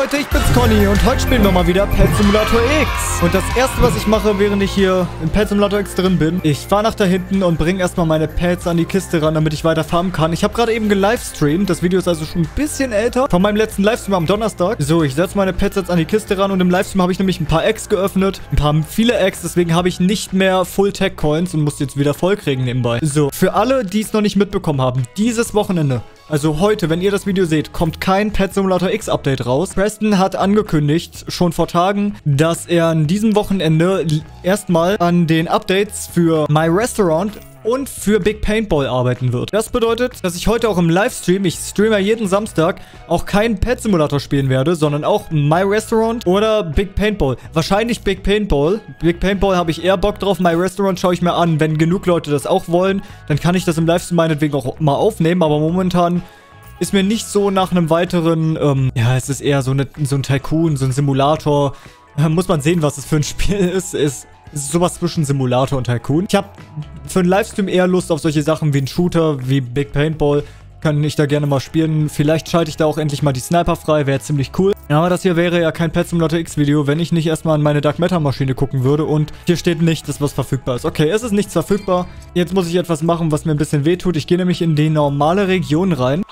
Leute, ich bin's Conny und heute spielen wir mal wieder Pet Simulator X. Und das erste, was ich mache, während ich hier in Pet Simulator X drin bin, ich fahre nach da hinten und bringe erstmal meine Pets an die Kiste ran, damit ich weiter farmen kann. Ich habe gerade eben gelivestreamt, das Video ist also schon ein bisschen älter, von meinem letzten Livestream am Donnerstag. So, ich setze meine Pets jetzt an die Kiste ran und im Livestream habe ich nämlich ein paar Eggs geöffnet, viele Eggs, deswegen habe ich nicht mehr Full Tech Coins und muss jetzt wieder voll kriegen nebenbei. So, für alle, die es noch nicht mitbekommen haben, dieses Wochenende, also heute, wenn ihr das Video seht, kommt kein Pet Simulator X Update raus. Preston hat angekündigt, schon vor Tagen, dass er an diesem Wochenende erstmal an den Updates für My Restaurant und für Big Paintball arbeiten wird. Das bedeutet, dass ich heute auch im Livestream, ich streame jeden Samstag, auch keinen Pet Simulator spielen werde, sondern auch My Restaurant oder Big Paintball. Wahrscheinlich Big Paintball. Big Paintball habe ich eher Bock drauf. My Restaurant schaue ich mir an. Wenn genug Leute das auch wollen, dann kann ich das im Livestream meinetwegen auch mal aufnehmen. Aber momentan ist mir nicht so nach einem weiteren, ja, es ist eher so ein Tycoon, so ein Simulator. Muss man sehen, was es für ein Spiel ist. Es ist sowas zwischen Simulator und Tycoon. Ich habe für einen Livestream eher Lust auf solche Sachen wie einen Shooter, wie Big Paintball. Kann ich da gerne mal spielen. Vielleicht schalte ich da auch endlich mal die Sniper frei. Wäre ziemlich cool. Ja, aber das hier wäre ja kein Pet Simulator X Video, wenn ich nicht erstmal an meine Dark Matter Maschine gucken würde. Und hier steht nicht, dass was verfügbar ist. Okay, es ist nichts verfügbar. Jetzt muss ich etwas machen, was mir ein bisschen wehtut. Ich gehe nämlich in die normale Region rein.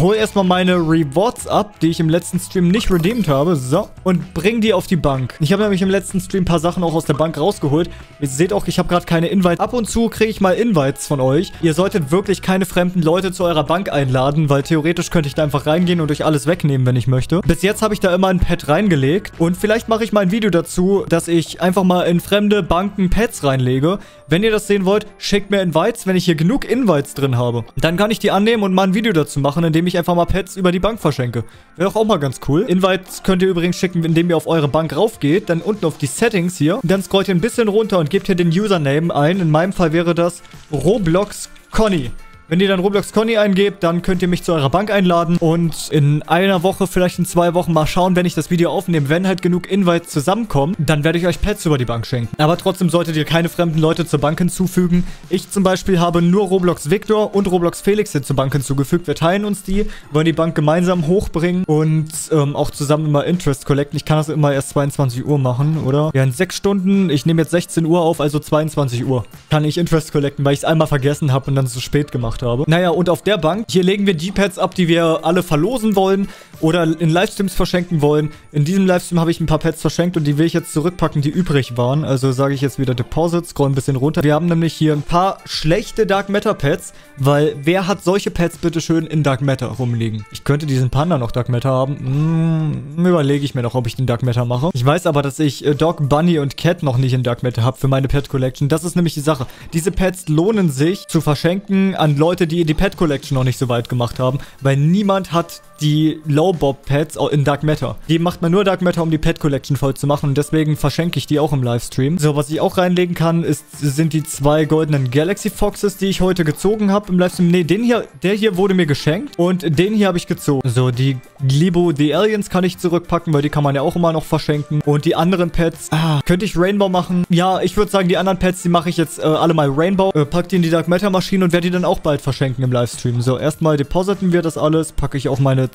Hol erstmal meine Rewards ab, die ich im letzten Stream nicht redeemt habe. So. Und bring die auf die Bank. Ich habe nämlich im letzten Stream ein paar Sachen auch aus der Bank rausgeholt. Ihr seht auch, ich habe gerade keine Invites. Ab und zu kriege ich mal Invites von euch. Ihr solltet wirklich keine fremden Leute zu eurer Bank einladen, weil theoretisch könnte ich da einfach reingehen und euch alles wegnehmen, wenn ich möchte. Bis jetzt habe ich da immer ein Pet reingelegt. Und vielleicht mache ich mal ein Video dazu, dass ich einfach mal in fremde Banken Pets reinlege. Wenn ihr das sehen wollt, schickt mir Invites, wenn ich hier genug Invites drin habe. Dann kann ich die annehmen und mal ein Video dazu machen, indem ich einfach mal Pets über die Bank verschenke. Wäre doch auch mal ganz cool. Invites könnt ihr übrigens schicken, indem ihr auf eure Bank raufgeht, dann unten auf die Settings hier. Dann scrollt ihr ein bisschen runter und gebt hier den Username ein. In meinem Fall wäre das Roblox Conny. Wenn ihr dann Roblox Conny eingebt, dann könnt ihr mich zu eurer Bank einladen und in einer Woche, vielleicht in 2 Wochen mal schauen, wenn ich das Video aufnehme. Wenn halt genug Invites zusammenkommen, dann werde ich euch Pets über die Bank schenken. Aber trotzdem solltet ihr keine fremden Leute zur Bank hinzufügen. Ich zum Beispiel habe nur Roblox Victor und Roblox Felix hier zur Bank hinzugefügt. Wir teilen uns die, wollen die Bank gemeinsam hochbringen und auch zusammen immer Interest collecten. Ich kann das immer erst 22 Uhr machen, oder? Ja, in 6 Stunden, ich nehme jetzt 16 Uhr auf, also 22 Uhr kann ich Interest collecten, weil ich es einmal vergessen habe und dann zu spät gemacht habe. Naja, und auf der Bank, hier legen wir die Pets ab, die wir alle verlosen wollen oder in Livestreams verschenken wollen. In diesem Livestream habe ich ein paar Pets verschenkt und die will ich jetzt zurückpacken, die übrig waren. Also sage ich jetzt wieder Deposit, scroll ein bisschen runter. Wir haben nämlich hier ein paar schlechte Dark Matter Pets, weil wer hat solche Pets bitte schön in Dark Matter rumliegen? Ich könnte diesen Panda noch Dark Matter haben. Überlege ich mir noch, ob ich den Dark Matter mache. Ich weiß aber, dass ich Dog, Bunny und Cat noch nicht in Dark Matter habe für meine Pet Collection. Das ist nämlich die Sache. Diese Pets lohnen sich zu verschenken an Leute, die die Pet Collection noch nicht so weit gemacht haben, weil niemand hat die Low-Bob-Pets in Dark Matter. Die macht man nur Dark Matter, um die Pet Collection voll zu machen und deswegen verschenke ich die auch im Livestream. So, was ich auch reinlegen kann, sind die 2 goldenen Galaxy Foxes, die ich heute gezogen habe im Livestream. Ne, den hier, der hier wurde mir geschenkt und den hier habe ich gezogen. So, die Glibo, die Aliens kann ich zurückpacken, weil die kann man ja auch immer noch verschenken. Und die anderen Pets, könnte ich Rainbow machen? Ja, ich würde sagen, die anderen Pets, die mache ich jetzt alle mal Rainbow, pack die in die Dark Matter Maschine und werde die dann auch bald verschenken im Livestream. So, erstmal depositen wir das alles, packe ich auch meine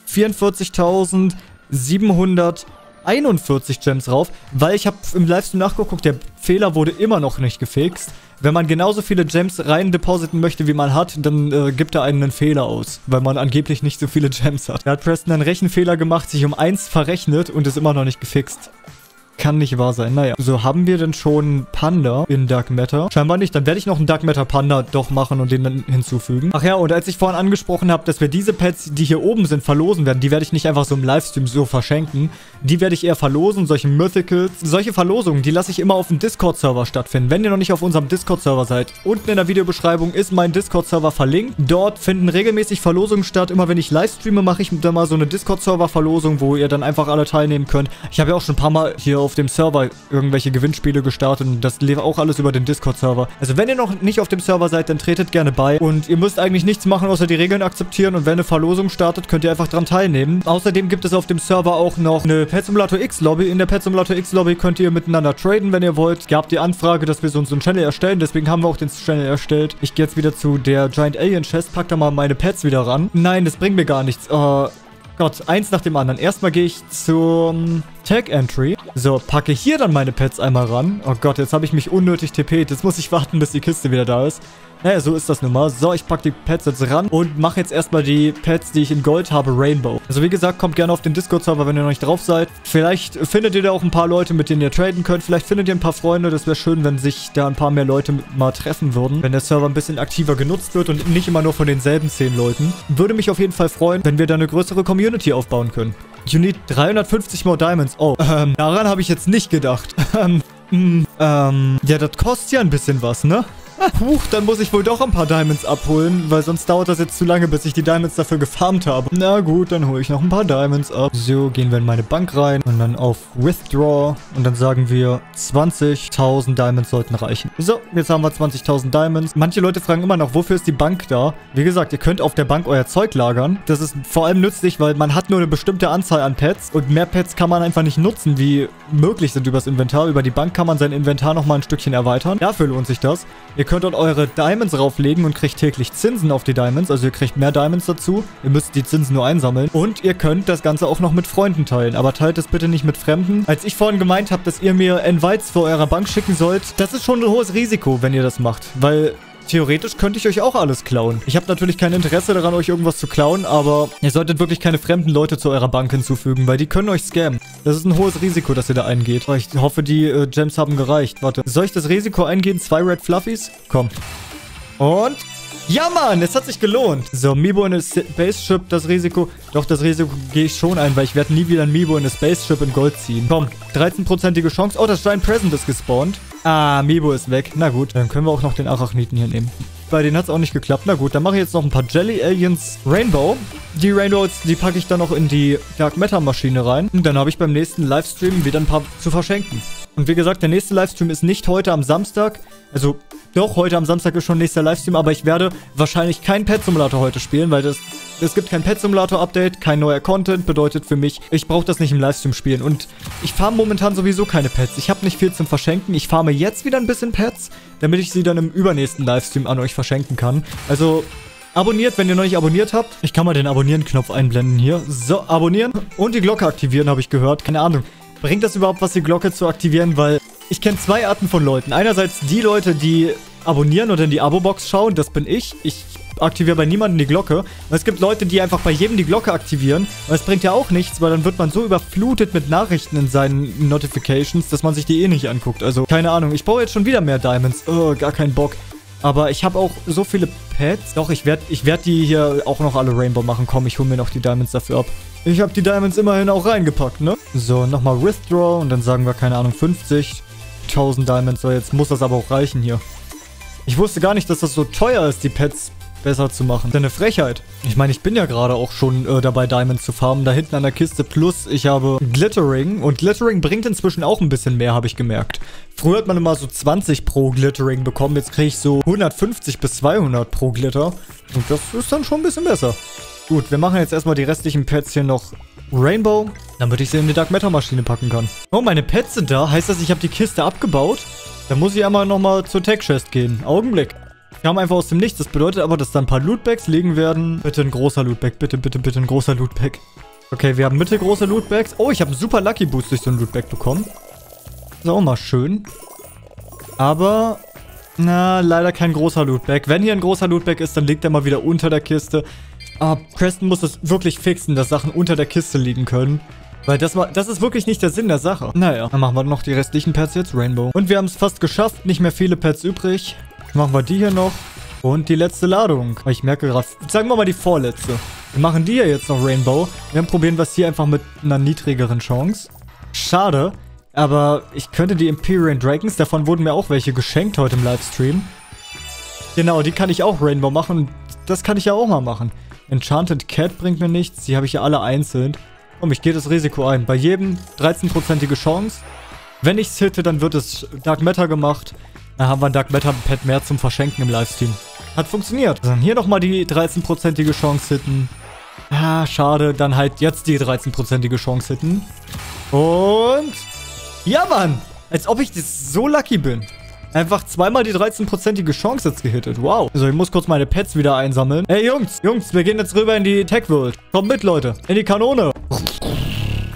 244.741 Gems drauf, weil ich habe im Livestream nachgeguckt, der Fehler wurde immer noch nicht gefixt. Wenn man genauso viele Gems rein depositen möchte, wie man hat, dann gibt er einen Fehler aus, weil man angeblich nicht so viele Gems hat. Da hat Preston einen Rechenfehler gemacht, sich um 1 verrechnet und ist immer noch nicht gefixt. Kann nicht wahr sein. Naja. So, haben wir denn schon Panda in Dark Matter? Scheinbar nicht. Dann werde ich noch einen Dark Matter Panda doch machen und den dann hinzufügen. Ach ja, und als ich vorhin angesprochen habe, dass wir diese Pets, die hier oben sind, verlosen werden, die werde ich nicht einfach so im Livestream so verschenken. Die werde ich eher verlosen, solche Mythicals. Solche Verlosungen, die lasse ich immer auf dem Discord-Server stattfinden. Wenn ihr noch nicht auf unserem Discord-Server seid, unten in der Videobeschreibung ist mein Discord-Server verlinkt. Dort finden regelmäßig Verlosungen statt. Immer wenn ich Livestreame, mache ich dann mal so eine Discord-Server-Verlosung, wo ihr dann einfach alle teilnehmen könnt. Ich habe ja auch schon ein paar Mal hier auf dem Server irgendwelche Gewinnspiele gestartet und das lief auch alles über den Discord-Server. Also wenn ihr noch nicht auf dem Server seid, dann tretet gerne bei und ihr müsst eigentlich nichts machen, außer die Regeln akzeptieren und wenn eine Verlosung startet, könnt ihr einfach dran teilnehmen. Außerdem gibt es auf dem Server auch noch eine Pet Simulator X-Lobby. In der Pet Simulator X-Lobby könnt ihr miteinander traden, wenn ihr wollt. Gab die Anfrage, dass wir so einen Channel erstellen, deswegen haben wir auch den Channel erstellt. Ich gehe jetzt wieder zu der Giant Alien Chest, pack da mal meine Pets wieder ran. Nein, das bringt mir gar nichts. Gott, eins nach dem anderen. Erstmal gehe ich zum Tag Entry. So, packe hier dann meine Pets einmal ran. Oh Gott, jetzt habe ich mich unnötig TP'd. Jetzt muss ich warten, bis die Kiste wieder da ist. Naja, so ist das nun mal. So, ich packe die Pets jetzt ran und mache jetzt erstmal die Pets, die ich in Gold habe, Rainbow. Also wie gesagt, kommt gerne auf den Discord-Server, wenn ihr noch nicht drauf seid. Vielleicht findet ihr da auch ein paar Leute, mit denen ihr traden könnt. Vielleicht findet ihr ein paar Freunde. Das wäre schön, wenn sich da ein paar mehr Leute mal treffen würden. Wenn der Server ein bisschen aktiver genutzt wird und nicht immer nur von denselben 10 Leuten. Würde mich auf jeden Fall freuen, wenn wir da eine größere Community aufbauen können. You need 350 more diamonds. Oh, daran habe ich jetzt nicht gedacht. Ja, das kostet ja ein bisschen was, ne? Huch, dann muss ich wohl doch ein paar Diamonds abholen, weil sonst dauert das jetzt zu lange, bis ich die Diamonds dafür gefarmt habe. Na gut, dann hole ich noch ein paar Diamonds ab. So, gehen wir in meine Bank rein und dann auf Withdraw und dann sagen wir, 20.000 Diamonds sollten reichen. So, jetzt haben wir 20.000 Diamonds. Manche Leute fragen immer noch, wofür ist die Bank da? Wie gesagt, ihr könnt auf der Bank euer Zeug lagern. Das ist vor allem nützlich, weil man hat nur eine bestimmte Anzahl an Pets und mehr Pets kann man einfach nicht nutzen, wie möglich sind übers Inventar. Über die Bank kann man sein Inventar nochmal ein Stückchen erweitern. Dafür lohnt sich das. Ihr könnt dort eure Diamonds rauflegen und kriegt täglich Zinsen auf die Diamonds. Also ihr kriegt mehr Diamonds dazu. Ihr müsst die Zinsen nur einsammeln. Und ihr könnt das Ganze auch noch mit Freunden teilen. Aber teilt es bitte nicht mit Fremden. Als ich vorhin gemeint habe, dass ihr mir Invites vor eurer Bank schicken sollt, das ist schon ein hohes Risiko, wenn ihr das macht. Weil theoretisch könnte ich euch auch alles klauen. Ich habe natürlich kein Interesse daran, euch irgendwas zu klauen, aber ihr solltet wirklich keine fremden Leute zu eurer Bank hinzufügen, weil die können euch scammen. Das ist ein hohes Risiko, dass ihr da eingeht. Ich hoffe, die Gems haben gereicht. Warte, soll ich das Risiko eingehen? 2 Red Fluffies? Komm. Und... ja, Mann, es hat sich gelohnt. So, Meebo in der Spaceship, das Risiko. Doch, das Risiko gehe ich schon ein, weil ich werde nie wieder ein Meebo in der Spaceship in Gold ziehen. Komm, 13%ige Chance. Oh, das Giant Present ist gespawnt. Ah, Meebo ist weg. Na gut, dann können wir auch noch den Arachniten hier nehmen. Bei denen hat es auch nicht geklappt. Na gut, dann mache ich jetzt noch ein paar Jelly Aliens Rainbow. Die Rainbows, die packe ich dann noch in die Dark Matter Maschine rein. Und dann habe ich beim nächsten Livestream wieder ein paar zu verschenken. Und wie gesagt, der nächste Livestream ist nicht heute am Samstag. Also, doch, heute am Samstag ist schon nächster Livestream. Aber ich werde wahrscheinlich keinen Pet Simulator heute spielen, weil es gibt kein Pet Simulator Update. Kein neuer Content bedeutet für mich, ich brauche das nicht im Livestream spielen. Und ich farme momentan sowieso keine Pets. Ich habe nicht viel zum Verschenken. Ich farme jetzt wieder ein bisschen Pets, damit ich sie dann im übernächsten Livestream an euch verschenken kann. Also... abonniert, wenn ihr noch nicht abonniert habt. Ich kann mal den Abonnieren-Knopf einblenden hier. So, abonnieren und die Glocke aktivieren, habe ich gehört. Keine Ahnung. Bringt das überhaupt was, die Glocke zu aktivieren? Weil ich kenne 2 Arten von Leuten. Einerseits die Leute, die abonnieren oder in die Abo-Box schauen. Das bin ich. Ich aktiviere bei niemandem die Glocke. Und es gibt Leute, die einfach bei jedem die Glocke aktivieren. Und das bringt ja auch nichts, weil dann wird man so überflutet mit Nachrichten in seinen Notifications, dass man sich die eh nicht anguckt. Also, keine Ahnung. Ich brauche jetzt schon wieder mehr Diamonds. Oh, gar keinen Bock. Aber ich habe auch so viele Pets. Doch, ich werd die hier auch noch alle Rainbow machen. Komm, ich hole mir noch die Diamonds dafür ab. Ich habe die Diamonds immerhin auch reingepackt, ne? So, nochmal Withdraw und dann sagen wir, keine Ahnung, 50.000 Diamonds. So, jetzt muss das aber auch reichen hier. Ich wusste gar nicht, dass das so teuer ist, die Pets besser zu machen. Das ist eine Frechheit. Ich meine, ich bin ja gerade auch schon dabei, Diamonds zu farmen. Da hinten an der Kiste. Plus, ich habe Glittering. Und Glittering bringt inzwischen auch ein bisschen mehr, habe ich gemerkt. Früher hat man immer so 20 pro Glittering bekommen. Jetzt kriege ich so 150 bis 200 pro Glitter. Und das ist dann schon ein bisschen besser. Gut, wir machen jetzt erstmal die restlichen Pets hier noch Rainbow, damit ich sie in die Dark Matter Maschine packen kann. Oh, meine Pets sind da. Heißt das, ich habe die Kiste abgebaut? Dann muss ich einmal nochmal zur Tech Chest gehen. Augenblick. Kam einfach aus dem Nichts. Das bedeutet aber, dass da ein paar Lootbags liegen werden. Bitte ein großer Lootbag. Bitte, bitte, bitte ein großer Lootbag. Okay, wir haben mittelgroße Lootbags. Oh, ich habe einen super Lucky Boost durch so einen Lootbag bekommen. Ist auch mal schön. Aber... na, leider kein großer Lootbag. Wenn hier ein großer Lootbag ist, dann liegt er mal wieder unter der Kiste. Ah, Preston muss das wirklich fixen, dass Sachen unter der Kiste liegen können. Weil das ist wirklich nicht der Sinn der Sache. Naja, dann machen wir noch die restlichen Pets jetzt Rainbow. Und wir haben es fast geschafft. Nicht mehr viele Pets übrig. Machen wir die hier noch. Und die letzte Ladung. Ich merke gerade, sagen wir mal die vorletzte. Wir machen die hier jetzt noch Rainbow. Dann probieren wir es hier einfach mit einer niedrigeren Chance. Schade. Aber ich könnte die Imperial Dragons, davon wurden mir auch welche geschenkt heute im Livestream. Genau, die kann ich auch Rainbow machen. Das kann ich ja auch mal machen. Enchanted Cat bringt mir nichts. Die habe ich ja alle einzeln. Und ich gehe das Risiko ein. Bei jedem 13%ige Chance. Wenn ich es hitte, dann wird es Dark Matter gemacht. Da haben wir ein Dark Matter Pad mehr zum Verschenken im Livestream. Hat funktioniert. Dann also hier nochmal die 13%ige Chance hitten. Ah, schade. Dann halt jetzt die 13%ige Chance hitten. Und... ja, Mann! Als ob ich das so lucky bin. Einfach zweimal die 13%ige Chance jetzt gehittet. Wow. Also ich muss kurz meine Pets wieder einsammeln. Hey Jungs, wir gehen jetzt rüber in die Tech-World. Kommt mit, Leute. In die Kanone.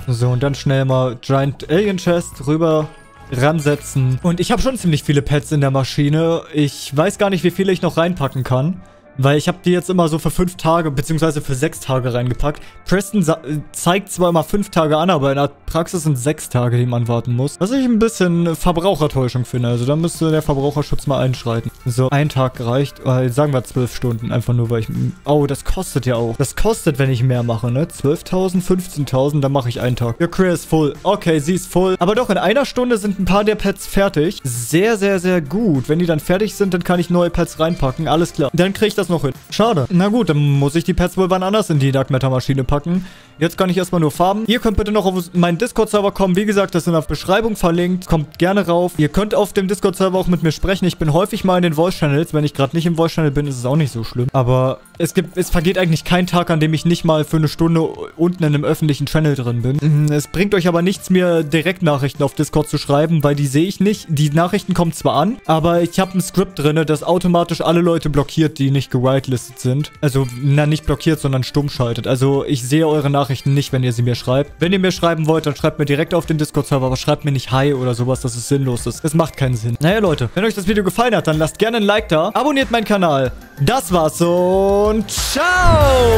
So, und dann schnell mal Giant Alien Chest rüber ransetzen. Und ich habe schon ziemlich viele Pets in der Maschine. Ich weiß gar nicht, wie viele ich noch reinpacken kann. Weil ich habe die jetzt immer so für 5 Tage, beziehungsweise für 6 Tage reingepackt. Preston zeigt zwar immer 5 Tage an, aber in der Praxis sind 6 Tage, die man warten muss. Was ich ein bisschen Verbrauchertäuschung finde. Also da müsste der Verbraucherschutz mal einschreiten. So, ein Tag reicht, weil sagen wir 12 Stunden. Einfach nur, weil ich... Oh, das kostet ja auch. Das kostet, wenn ich mehr mache, ne? 12.000, 15.000, dann mache ich einen Tag. Your career is full. Okay, sie ist full. Aber doch, in einer Stunde sind ein paar der Pets fertig. Sehr, sehr, sehr gut. Wenn die dann fertig sind, dann kann ich neue Pets reinpacken. Alles klar. Dann kriege ich das noch hin. Schade. Na gut, dann muss ich die Pets wohl wann anders in die Dark Matter Maschine packen. Jetzt kann ich erstmal nur farben. Ihr könnt bitte noch auf meinen Discord-Server kommen. Wie gesagt, das ist in der Beschreibung verlinkt. Kommt gerne rauf. Ihr könnt auf dem Discord-Server auch mit mir sprechen. Ich bin häufig mal in den Voice-Channels. Wenn ich gerade nicht im Voice-Channel bin, ist es auch nicht so schlimm. Aber es vergeht eigentlich kein Tag, an dem ich nicht mal für eine Stunde unten in einem öffentlichen Channel drin bin. Es bringt euch aber nichts, mir Direktnachrichten auf Discord zu schreiben, weil die sehe ich nicht. Die Nachrichten kommen zwar an, aber ich habe ein Script drin, das automatisch alle Leute blockiert, die nicht gewitelistet sind. Also, na, nicht blockiert, sondern stumm schaltet. Also, ich sehe eure Nachrichten nicht, wenn ihr sie mir schreibt. Wenn ihr mir schreiben wollt, dann schreibt mir direkt auf den Discord-Server, aber schreibt mir nicht Hi oder sowas, dass es sinnlos ist. Es macht keinen Sinn. Naja, Leute, wenn euch das Video gefallen hat, dann lasst gerne ein Like da, abonniert meinen Kanal. Das war's und ciao!